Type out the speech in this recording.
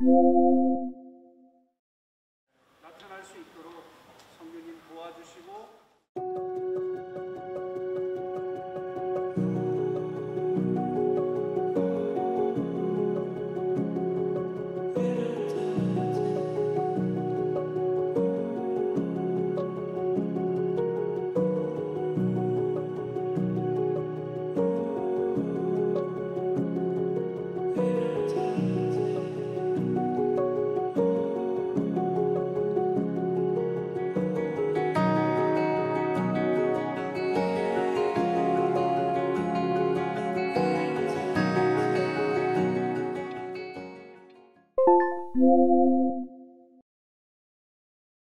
나타날 수 있도록 성령님 도와주시고